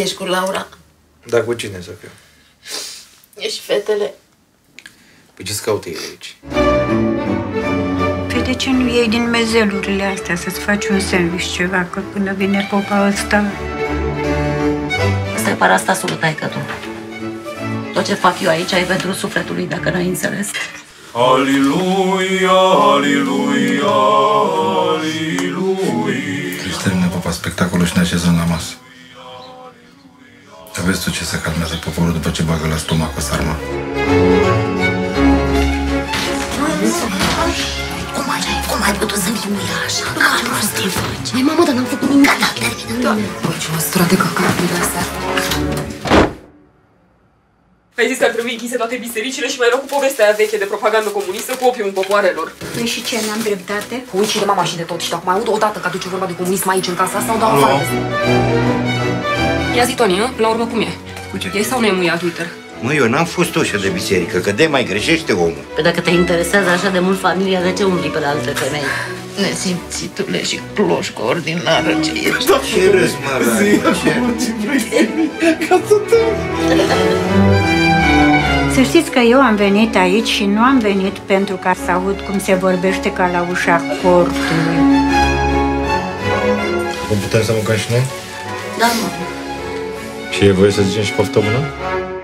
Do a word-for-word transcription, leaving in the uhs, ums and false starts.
ești cu Laura? Da, cu cine să fiu? Ești fetele. Păi ce-ți caută ele aici? Păi de ce nu iei din mezelurile astea să-ți faci un sandwich ceva, că până vine popa ăsta? Asta e parastasul taică-tu. Tot ce fac eu aici e pentru sufletul lui, dacă n-ai înțeles. Aliluia, aliluia, aliluia. Trebuie să termine popa spectacolul și ne așezăm la masă. Dar vezi tu ce se calmează poporul după ce bagă la stomac o sarmă. Cum așa? Cum ai putut să vii uia așa? Ca nu-ți te faci. Mai mamă, dar n-am făcut nimic. Gata, termină. Bă, ce măsura de căcaturi astea. Ai zis că ar trebui închise toate bisericile și mai rău cu povestea aia veche de propagandă comunistă cu opiumul popoarelor. Păi și ce, n-am dreptate? Ui și de mama și de tot și dacă mai aud odată că aduce vorba de comunism aici în casa asta, o dau afară. Ia zi, Toni, la urmă cum e? Cu ce? E sau nu e muiat, Twitter? Măi, eu n-am fost ușă de biserică, că de mai greșește omul. Păi dacă te interesează așa de mult familia, de ce umbli pe la alte femei? Nesimțitule și cloșcă ordinară ce ești. Ce râzi, mă, dar ce? Să știți că eu am venit aici și nu am venit pentru ca să aud cum se vorbește ca la ușa cortului. Vă putem să mâncăm și noi? Da, mă. Și e voie să zicem și poftă bună?